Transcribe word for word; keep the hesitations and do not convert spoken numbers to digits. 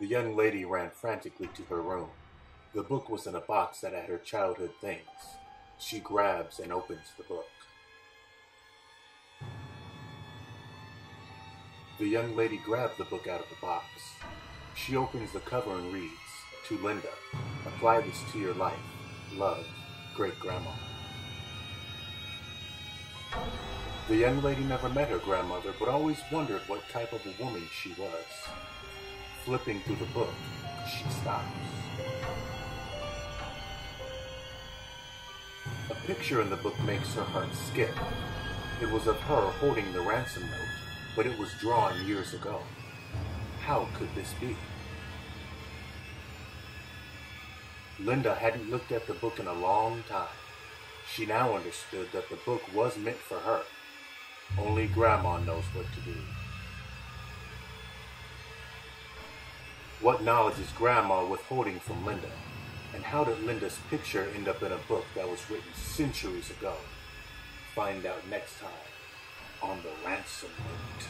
The young lady ran frantically to her room. The book was in a box that had her childhood things. She grabs and opens the book. The young lady grabbed the book out of the box. She opens the cover and reads, "To Linda, apply this to your life. Love, great-grandma." The young lady never met her grandmother, but always wondered what type of a woman she was. Flipping through the book, she stops. A picture in the book makes her heart skip. It was of her holding the ransom note, but it was drawn years ago. How could this be? Linda hadn't looked at the book in a long time. She now understood that the book was meant for her. Only Grandma knows what to do. What knowledge is Grandma withholding from Linda? And how did Linda's picture end up in a book that was written centuries ago? Find out next time on The Ransom Note.